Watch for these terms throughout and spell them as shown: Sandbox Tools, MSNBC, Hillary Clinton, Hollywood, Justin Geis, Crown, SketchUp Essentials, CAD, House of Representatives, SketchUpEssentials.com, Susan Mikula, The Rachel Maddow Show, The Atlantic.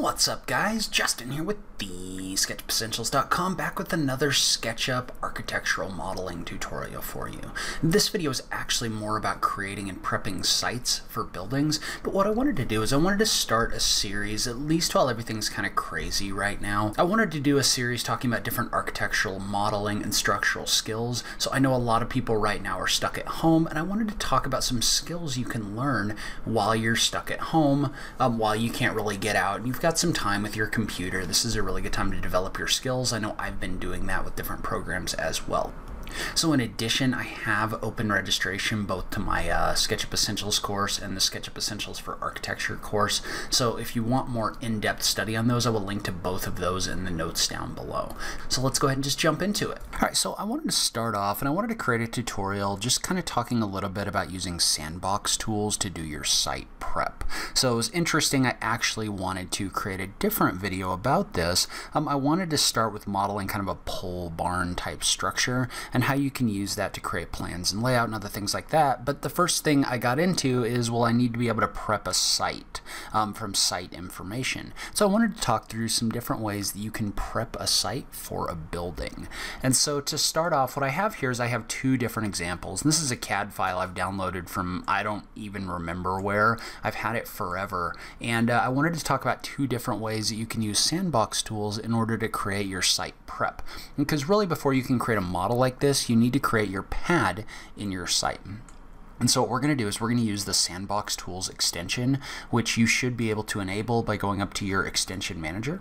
What's up, guys? Justin here with the SketchUpEssentials.com, back with another SketchUp architectural modeling tutorial for you. This video is actually more about creating and prepping sites for buildings, but what I wanted to do is I wanted to start a series, at least while everything's kind of crazy right now. I wanted to do a series talking about different architectural modeling and structural skills. So I know a lot of people right now are stuck at home, and I wanted to talk about some skills you can learn while you're stuck at home, while you can't really get out. You've got some time with your computer. This is a really good time to develop your skills. I know I've been doing that with different programs as well. So in addition, I have open registration both to my SketchUp Essentials course and the SketchUp Essentials for Architecture course. So if you want more in-depth study on those, I will link to both of those in the notes down below. So let's go ahead and just jump into it. All right, so I wanted to start off and I wanted to create a tutorial just kind of talking a little bit about using sandbox tools to do your site prep. So it was interesting, I actually wanted to create a different video about this. I wanted to start with modeling kind of a pole barn type structure and how you can use that to create plans and layout and other things like that. But the first thing I got into is, well, I need to be able to prep a site from site information. So I wanted to talk through some different ways that you can prep a site for a building. And so to start off, what I have here is I have two different examples. And this is a CAD file I've downloaded from, I don't even remember where. I've had it forever. And I wanted to talk about two different ways that you can use sandbox tools in order to create your site prep. Because really, before you can create a model like this, you need to create your pad in your site. And so what we're going to do is we're going to use the Sandbox Tools extension, which you should be able to enable by going up to your extension manager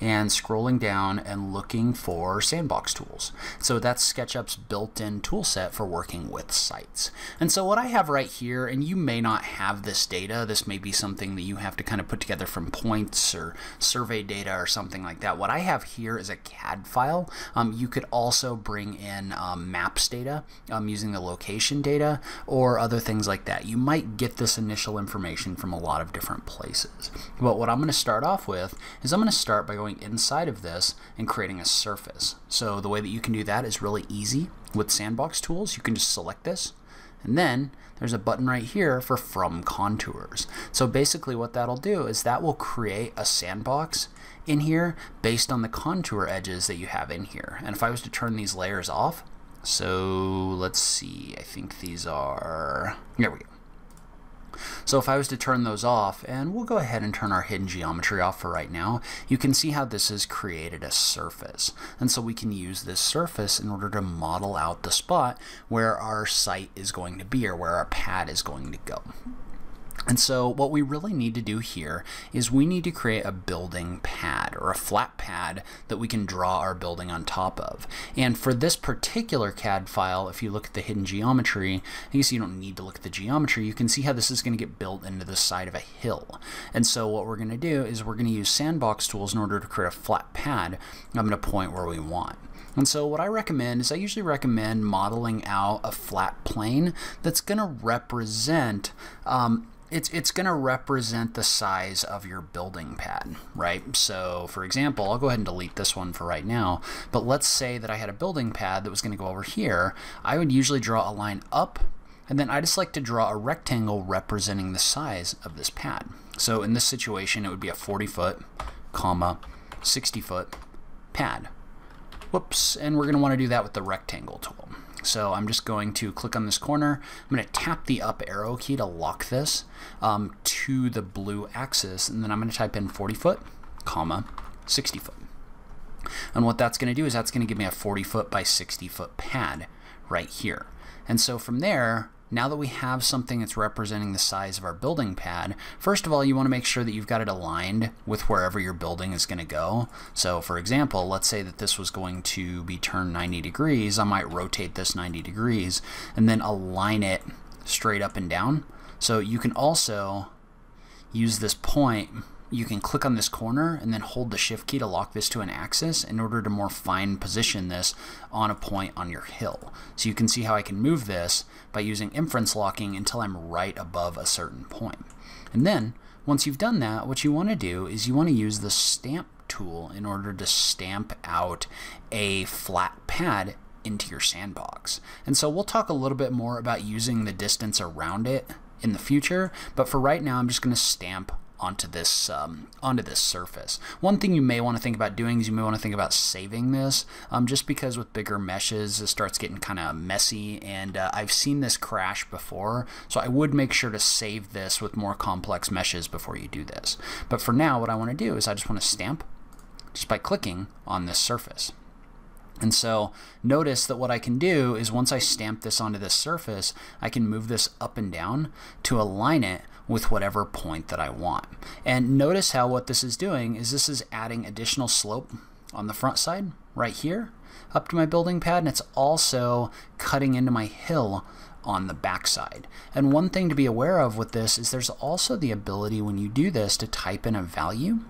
and scrolling down and looking for Sandbox Tools. So that's SketchUp's built-in tool set for working with sites. And so what I have right here, and you may not have this data, this may be something that you have to kind of put together from points or survey data or something like that. What I have here is a CAD file. You could also bring in maps data using the location data or other things like that. You might get this initial information from a lot of different places. But what I'm going to start off with is I'm going to start by going inside of this and creating a surface. So the way that you can do that is really easy with sandbox tools. You can just select this, and then there's a button right here for From Contours. So basically what that'll do is that will create a sandbox in here based on the contour edges that you have in here. And if I was to turn these layers off, so let's see, I think these are, there we go. So if I was to turn those off, and we'll go ahead and turn our hidden geometry off for right now, you can see how this has created a surface. And so we can use this surface in order to model out the spot where our site is going to be or where our pad is going to go. And so what we really need to do here is we need to create a building pad or a flat pad that we can draw our building on top of. And for this particular CAD file, if you look at the hidden geometry, I guess you don't need to look at the geometry, you can see how this is going to get built into the side of a hill. And so what we're going to do is we're going to use sandbox tools in order to create a flat pad. I'm going to point where we want. And so what I recommend is I usually recommend modeling out a flat plane that's going to represent it's going to represent the size of your building pad, right? So for example, I'll go ahead and delete this one for right now, but let's say that I had a building pad that was going to go over here. I would usually draw a line up, and then I just like to draw a rectangle representing the size of this pad. So in this situation, it would be a 40-foot, 60-foot pad. Whoops, and we're going to want to do that with the rectangle tool. So I'm just going to click on this corner. I'm going to tap the up arrow key to lock this to the blue axis, and then I'm going to type in 40-foot, 60-foot. And what that's going to do is that's going to give me a 40-foot by 60-foot pad right here. And so from there, now that we have something that's representing the size of our building pad, first of all, you want to make sure that you've got it aligned with wherever your building is going to go. So for example, let's say that this was going to be turned 90 degrees. I might rotate this 90 degrees and then align it straight up and down. So you can also use this point. You can click on this corner and then hold the shift key to lock this to an axis in order to more fine position this on a point on your hill. So you can see how I can move this by using inference locking until I'm right above a certain point. And then once you've done that, what you want to do is you want to use the stamp tool in order to stamp out a flat pad into your sandbox. And so we'll talk a little bit more about using the distance around it in the future, but for right now I'm just going to stamp onto this surface. One thing you may want to think about doing is you may want to think about saving this, just because with bigger meshes it starts getting kind of messy, and I've seen this crash before, so I would make sure to save this with more complex meshes before you do this. But for now, what I want to do is I just want to stamp just by clicking on this surface. And so notice that what I can do is once I stamp this onto this surface, I can move this up and down to align it with whatever point that I want. And notice how what this is doing is this is adding additional slope on the front side right here up to my building pad, and it's also cutting into my hill on the backside. And one thing to be aware of with this is there's also the ability when you do this to type in a value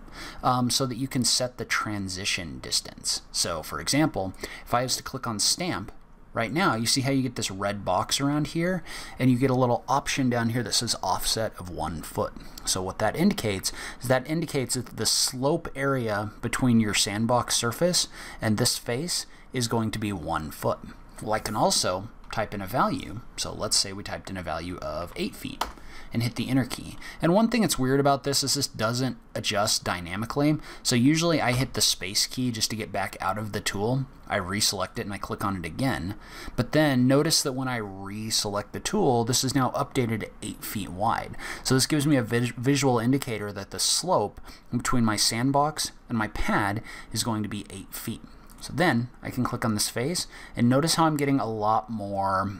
so that you can set the transition distance. So for example, if I was to click on stamp right now, you see how you get this red box around here, and you get a little option down here that says offset of 1 foot. So what that indicates is that indicates that the slope area between your sandbox surface and this face is going to be 1 foot. Well, I can also type in a value. So let's say we typed in a value of 8 feet and hit the enter key. And one thing that's weird about this is this doesn't adjust dynamically. So usually I hit the space key just to get back out of the tool. I reselect it and I click on it again. But then notice that when I reselect the tool, this is now updated to 8 feet wide. So this gives me a visual indicator that the slope between my sandbox and my pad is going to be 8 feet. So then I can click on this face, and notice how I'm getting a lot more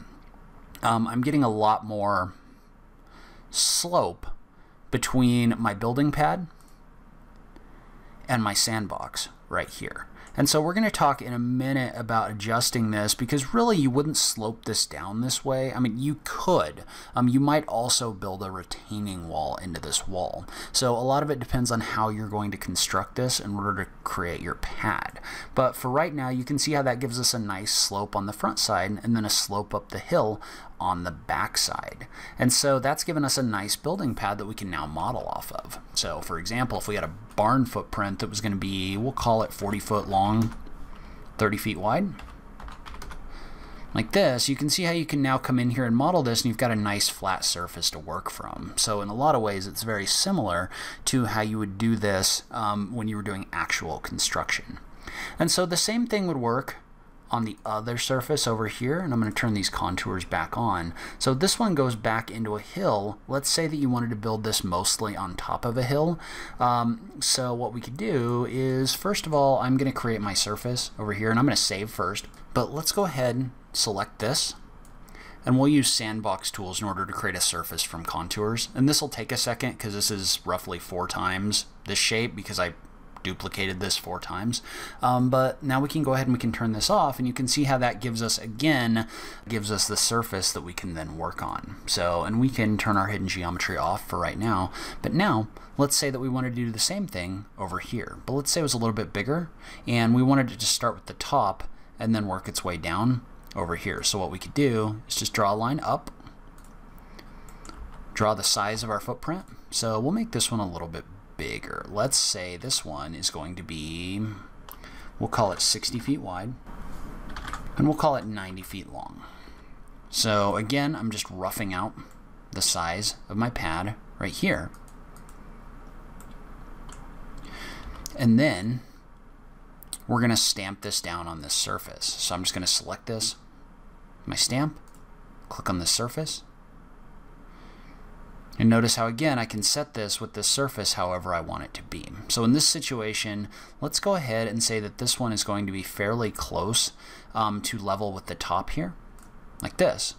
slope between my building pad and my sandbox right here. And so we're going to talk in a minute about adjusting this, because really you wouldn't slope this down this way. I mean, you could. You might also build a retaining wall into this wall. So a lot of it depends on how you're going to construct this in order to create your pad. But for right now, you can see how that gives us a nice slope on the front side and then a slope up the hill on the backside. And so that's given us a nice building pad that we can now model off of. So for example, if we had a barn footprint that was going to be, we'll call it 40 foot long, 30 feet wide, like this, you can see how you can now come in here and model this, and you've got a nice flat surface to work from. So in a lot of ways, it's very similar to how you would do this when you were doing actual construction. And so the same thing would work on the other surface over here, and I'm going to turn these contours back on. So this one goes back into a hill. Let's say that you wanted to build this mostly on top of a hill. So what we could do is, first of all, I'm going to create my surface over here, and I'm going to save first. But let's go ahead and select this, and we'll use Sandbox Tools in order to create a surface from contours. And this will take a second because this is roughly 4 times this shape, because I duplicated this 4 times. But now we can go ahead and we can turn this off, and you can see how that gives us, again, gives us the surface that we can then work on. So, and we can turn our hidden geometry off for right now. But now let's say that we wanted to do the same thing over here, but let's say it was a little bit bigger, and we wanted to just start with the top and then work its way down over here. So what we could do is just draw a line up, draw the size of our footprint. So we'll make this one a little bit bigger. Let's say this one is going to be, we'll call it 60 feet wide, and we'll call it 90 feet long. So again, I'm just roughing out the size of my pad right here. And then we're going to stamp this down on this surface. So I'm just going to select this, my stamp, click on the surface. And notice how, again, I can set this with this surface however I want it to be. So in this situation, let's go ahead and say that this one is going to be fairly close to level with the top here, like this.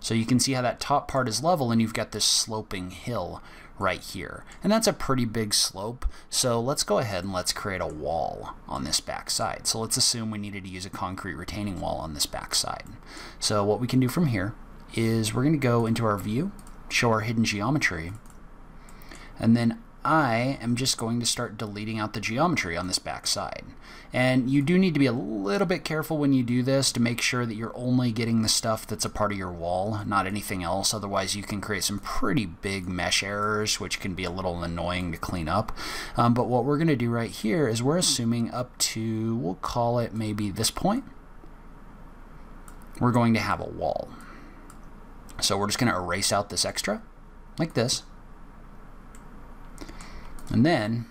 So you can see how that top part is level, and you've got this sloping hill right here. And that's a pretty big slope. So let's go ahead and let's create a wall on this back side. So let's assume we needed to use a concrete retaining wall on this back side. So what we can do from here is we're going to go into our view, show our hidden geometry, and then I am just going to start deleting out the geometry on this back side. And you do need to be a little bit careful when you do this to make sure that you're only getting the stuff that's a part of your wall, not anything else. Otherwise, you can create some pretty big mesh errors, which can be a little annoying to clean up. But what we're going to do right here is we're assuming up to, we'll call it maybe this point, we're going to have a wall. So we're just going to erase out this extra, like this. And then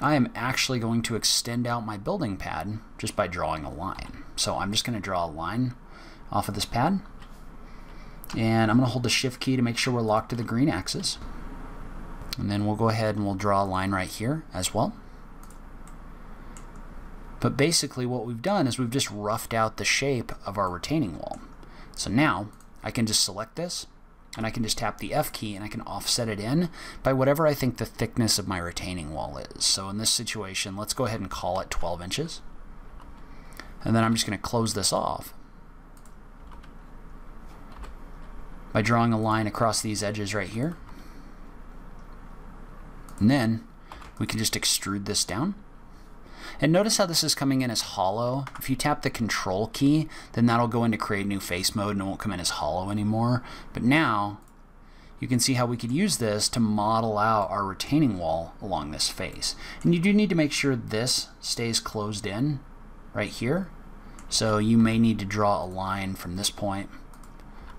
I am actually going to extend out my building pad just by drawing a line. So I'm just going to draw a line off of this pad, and I'm going to hold the shift key to make sure we're locked to the green axis. And then we'll go ahead and we'll draw a line right here as well. But basically what we've done is we've just roughed out the shape of our retaining wall. So now I can just select this, and I can just tap the F key, and I can offset it in by whatever I think the thickness of my retaining wall is. So in this situation, let's go ahead and call it 12 inches. And then I'm just going to close this off by drawing a line across these edges right here. And then we can just extrude this down. And notice how this is coming in as hollow. If you tap the control key, then that'll go into create new face mode and it won't come in as hollow anymore. But now you can see how we could use this to model out our retaining wall along this face. And you do need to make sure this stays closed in right here. So you may need to draw a line from this point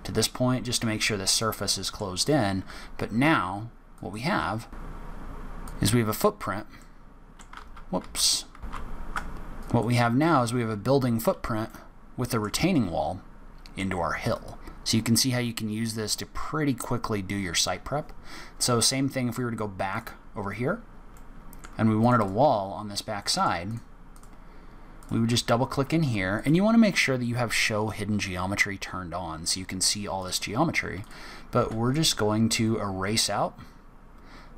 to this point just to make sure the surface is closed in. But now what we have is we have a footprint. Whoops. What we have now is we have a building footprint with a retaining wall into our hill. So you can see how you can use this to pretty quickly do your site prep. So same thing if we were to go back over here and we wanted a wall on this back side, we would just double click in here, and you want to make sure that you have show hidden geometry turned on so you can see all this geometry. But we're just going to erase out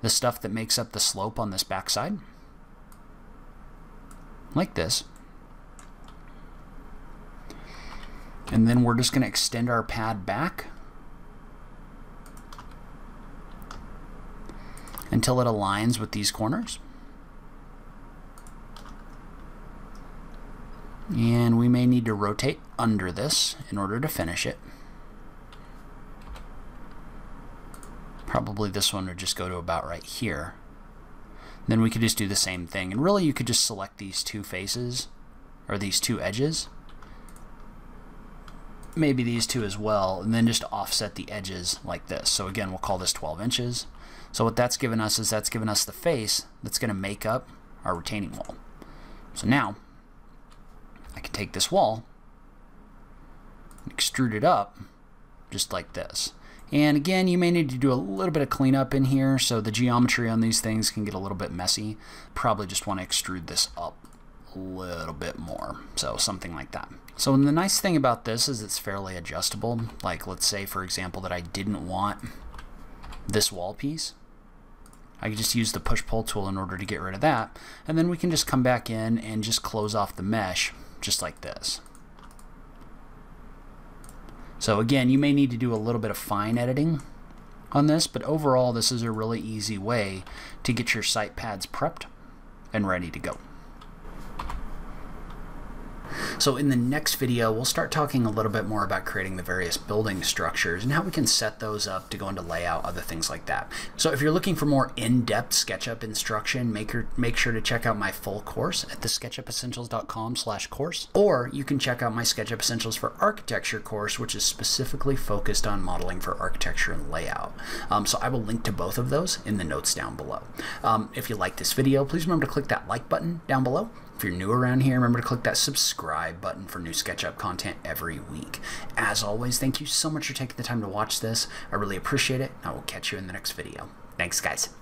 the stuff that makes up the slope on this back side, like this. And then we're just going to extend our pad back until it aligns with these corners. And we may need to rotate under this in order to finish it. Probably this one would just go to about right here. Then we could just do the same thing. And really you could just select these two faces, or these two edges, maybe these two as well, and then just offset the edges like this. So again, we'll call this 12 inches. So what that's given us is that's given us the face that's going to make up our retaining wall. So now I can take this wall and extrude it up just like this. And again, you may need to do a little bit of cleanup in here, so the geometry on these things can get a little bit messy. Probably just want to extrude this up a little bit more, so something like that. So and the nice thing about this is it's fairly adjustable. Like let's say, for example, that I didn't want this wall piece. I can just use the push-pull tool in order to get rid of that. And then we can just come back in and just close off the mesh just like this. So again, you may need to do a little bit of fine editing on this, but overall this is a really easy way to get your site pads prepped and ready to go. So in the next video, we'll start talking a little bit more about creating the various building structures and how we can set those up to go into layout, other things like that. So if you're looking for more in-depth SketchUp instruction, make sure to check out my full course at the SketchUpEssentials.com/course, or you can check out my SketchUp Essentials for Architecture course, which is specifically focused on modeling for architecture and layout. So I will link to both of those in the notes down below. If you like this video, please remember to click that like button down below. If you're new around here, remember to click that subscribe button for new SketchUp content every week. As always, thank you so much for taking the time to watch this. I really appreciate it, and I will catch you in the next video. Thanks, guys.